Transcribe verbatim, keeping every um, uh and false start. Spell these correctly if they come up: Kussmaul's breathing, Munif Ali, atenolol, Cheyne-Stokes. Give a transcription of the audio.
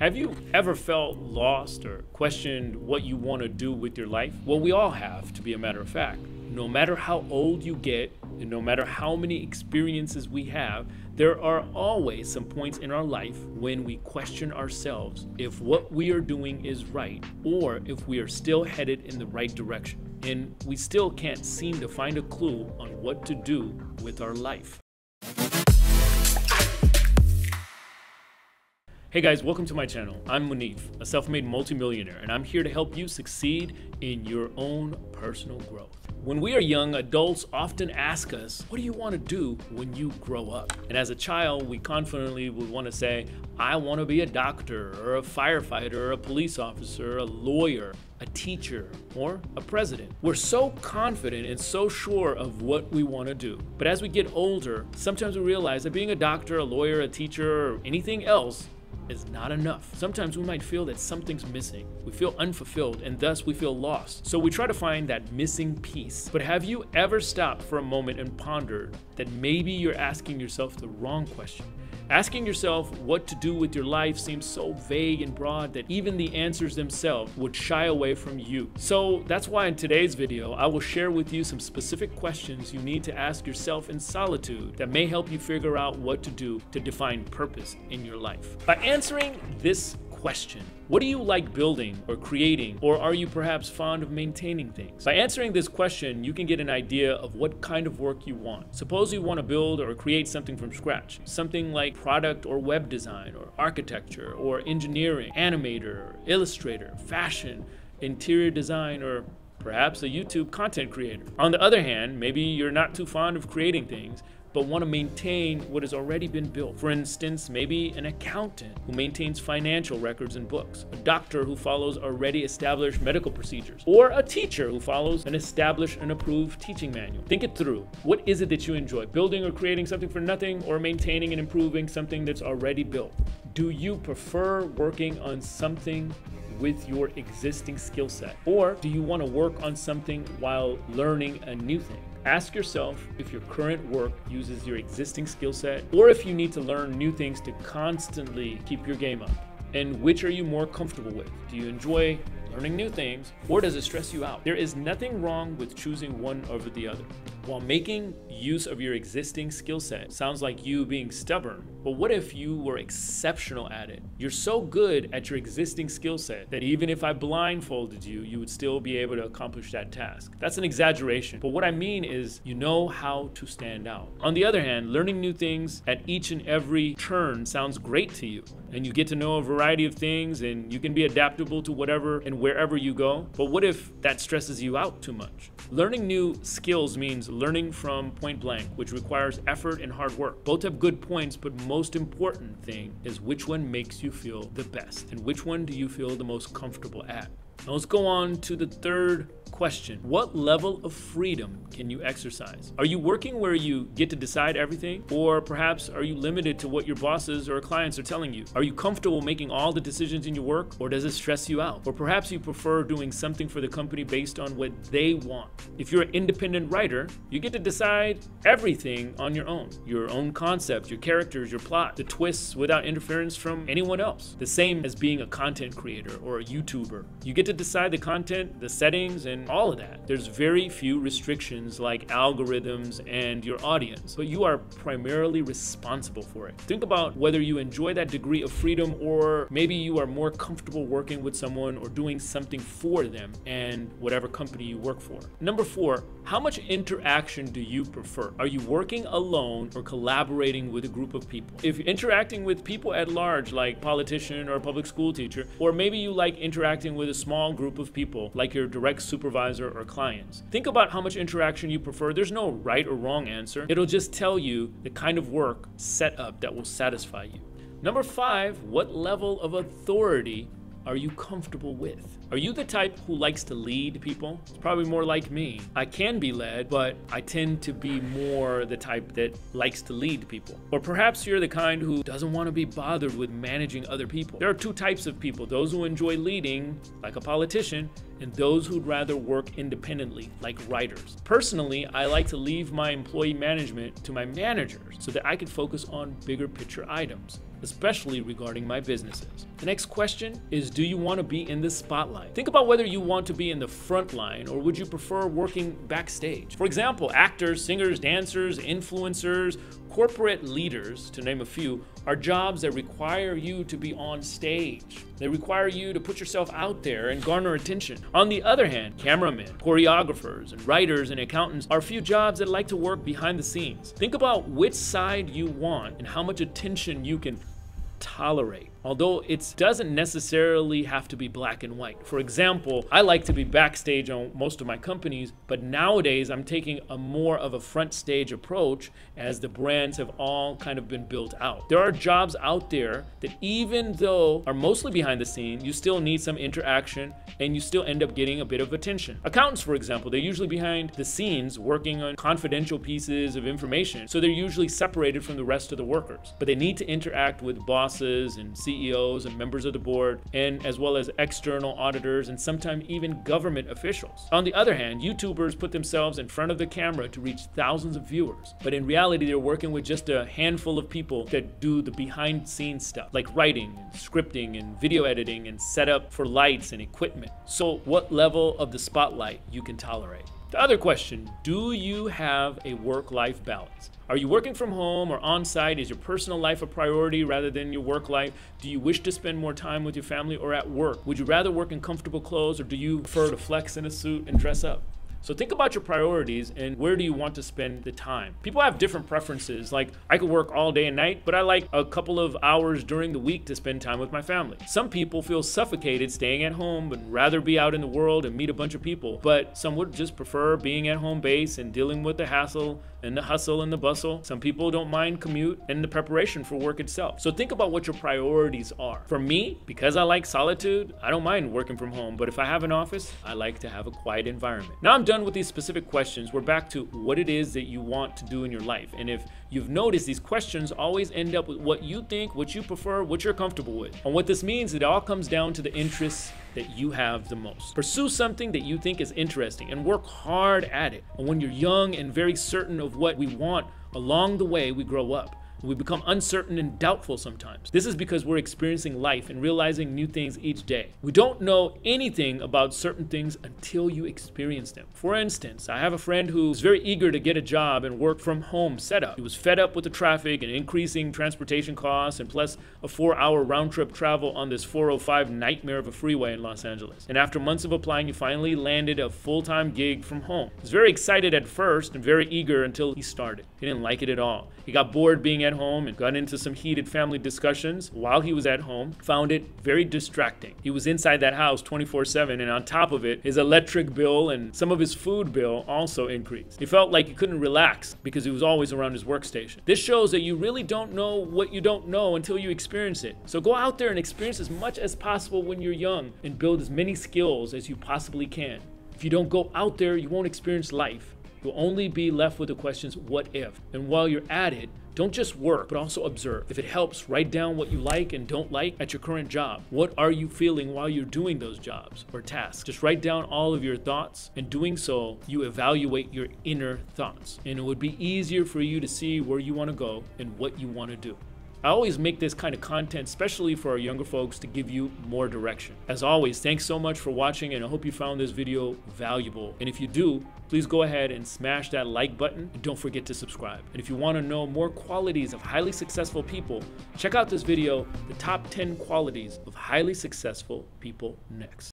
Have you ever felt lost or questioned what you want to do with your life? Well, we all have, to be a matter of fact. No matter how old you get, and no matter how many experiences we have, there are always some points in our life when we question ourselves if what we are doing is right, or if we are still headed in the right direction. And we still can't seem to find a clue on what to do with our life. Hey guys, welcome to my channel. I'm Munif, a self-made multimillionaire, and I'm here to help you succeed in your own personal growth. When we are young, adults often ask us, what do you want to do when you grow up? And as a child, we confidently would want to say, I want to be a doctor, or a firefighter, or a police officer, a lawyer, a teacher, or a president. We're so confident and so sure of what we want to do. But as we get older, sometimes we realize that being a doctor, a lawyer, a teacher, or anything else is not enough. Sometimes we might feel that something's missing. We feel unfulfilled, and thus we feel lost. So we try to find that missing piece. But have you ever stopped for a moment and pondered that maybe you're asking yourself the wrong question? Asking yourself what to do with your life seems so vague and broad that even the answers themselves would shy away from you. So that's why in today's video, I will share with you some specific questions you need to ask yourself in solitude that may help you figure out what to do to define purpose in your life. By answering this question, what do you like building or creating, or are you perhaps fond of maintaining things? By answering this question, you can get an idea of what kind of work you want. Suppose you want to build or create something from scratch, something like product or web design or architecture or engineering, animator, illustrator, fashion, interior design, or perhaps a YouTube content creator. On the other hand, maybe you're not too fond of creating things, but want to maintain what has already been built. For instance, maybe an accountant who maintains financial records and books, a doctor who follows already established medical procedures, or a teacher who follows an established and approved teaching manual. Think it through. What is it that you enjoy? Building or creating something for nothing, or maintaining and improving something that's already built? Do you prefer working on something with your existing skill set, or do you want to work on something while learning a new thing? Ask yourself if your current work uses your existing skill set, or if you need to learn new things to constantly keep your game up. And which are you more comfortable with? Do you enjoy learning new things, or does it stress you out? There is nothing wrong with choosing one over the other. While making use of your existing skill set sounds like you being stubborn, but what if you were exceptional at it? You're so good at your existing skill set that even if I blindfolded you, you would still be able to accomplish that task. That's an exaggeration, but what I mean is you know how to stand out. On the other hand, learning new things at each and every turn sounds great to you, and you get to know a variety of things, and you can be adaptable to whatever and wherever you go, but what if that stresses you out too much? Learning new skills means learning from point blank, which requires effort and hard work. Both have good points, but most important thing is which one makes you feel the best, and which one do you feel the most comfortable at? Now let's go on to the third question. What level of freedom can you exercise? Are you working where you get to decide everything? Or perhaps are you limited to what your bosses or clients are telling you? Are you comfortable making all the decisions in your work, or does it stress you out? Or perhaps you prefer doing something for the company based on what they want. If you're an independent writer, you get to decide everything on your own. Your own concept, your characters, your plot, the twists without interference from anyone else. The same as being a content creator or a YouTuber. You get to decide the content, the settings, and all of that. There's very few restrictions like algorithms and your audience, but you are primarily responsible for it. Think about whether you enjoy that degree of freedom, or maybe you are more comfortable working with someone or doing something for them and whatever company you work for. Number four, how much interaction do you prefer? Are you working alone or collaborating with a group of people? If you're interacting with people at large, like politician or a public school teacher, or maybe you like interacting with a small group of people like your direct supervisor or clients. Think about how much interaction you prefer. There's no right or wrong answer. It'll just tell you the kind of work setup that will satisfy you. Number five, what level of authority are you comfortable with? Are you the type who likes to lead people? It's probably more like me. I can be led, but I tend to be more the type that likes to lead people. Or perhaps you're the kind who doesn't want to be bothered with managing other people. There are two types of people, those who enjoy leading, like a politician, and those who'd rather work independently, like writers. Personally, I like to leave my employee management to my managers so that I could focus on bigger picture items. especially regarding my businesses. The next question is, do you want to be in the spotlight? Think about whether you want to be in the front line or would you prefer working backstage? For example, actors, singers, dancers, influencers, corporate leaders, to name a few, are jobs that require you to be on stage. They require you to put yourself out there and garner attention. On the other hand, cameramen, choreographers, and writers and accountants are a few jobs that like to work behind the scenes. Think about which side you want and how much attention you can tolerate. Although it doesn't necessarily have to be black and white. For example, I like to be backstage on most of my companies, but nowadays I'm taking a more of a front stage approach as the brands have all kind of been built out. There are jobs out there that even though are mostly behind the scene, you still need some interaction and you still end up getting a bit of attention. Accountants, for example, they're usually behind the scenes working on confidential pieces of information, so they're usually separated from the rest of the workers, but they need to interact with bosses and C E Os and members of the board, and as well as external auditors and sometimes even government officials. On the other hand, YouTubers put themselves in front of the camera to reach thousands of viewers, but in reality they're working with just a handful of people that do the behind scenes stuff, like writing, and scripting, and video editing, and setup for lights and equipment. So what level of the spotlight you can tolerate? The other question, do you have a work-life balance? Are you working from home or on-site? Is your personal life a priority rather than your work life? Do you wish to spend more time with your family or at work? Would you rather work in comfortable clothes or do you prefer to flex in a suit and dress up? So think about your priorities and where do you want to spend the time. People have different preferences, like I could work all day and night, but I like a couple of hours during the week to spend time with my family. Some people feel suffocated staying at home and rather be out in the world and meet a bunch of people, but some would just prefer being at home base and dealing with the hassle and the hustle and the bustle. Some people don't mind commute and the preparation for work itself. So think about what your priorities are. For me, because I like solitude, I don't mind working from home, but if I have an office, I like to have a quiet environment. Now I'm done with these specific questions. We're back to what it is that you want to do in your life. And if you've noticed, these questions always end up with what you think, what you prefer, what you're comfortable with. And what this means, it all comes down to the interests that you have the most. Pursue something that you think is interesting and work hard at it. And when you're young and very certain of what we want, along the way we grow up. We become uncertain and doubtful sometimes. This is because we're experiencing life and realizing new things each day. We don't know anything about certain things until you experience them. For instance, I have a friend who's very eager to get a job and work from home setup. He was fed up with the traffic and increasing transportation costs and plus a four hour round trip travel on this four oh five nightmare of a freeway in Los Angeles. And after months of applying, he finally landed a full-time gig from home. He was very excited at first and very eager until he started. He didn't like it at all. He got bored being at home and got into some heated family discussions while he was at home, found it very distracting. He was inside that house twenty-four seven, and on top of it, his electric bill and some of his food bill also increased. He felt like he couldn't relax because he was always around his workstation. This shows that you really don't know what you don't know until you experience it. So go out there and experience as much as possible when you're young and build as many skills as you possibly can. If you don't go out there, you won't experience life. You'll only be left with the questions, what if? And while you're at it, don't just work, but also observe. If it helps, write down what you like and don't like at your current job. What are you feeling while you're doing those jobs or tasks? Just write down all of your thoughts, and doing so, you evaluate your inner thoughts. And it would be easier for you to see where you want to go and what you want to do. I always make this kind of content, especially for our younger folks, to give you more direction. As always, thanks so much for watching, and I hope you found this video valuable. And if you do, please go ahead and smash that like button, and don't forget to subscribe. And if you want to know more qualities of highly successful people, check out this video, The Top ten Qualities of Highly Successful People, next.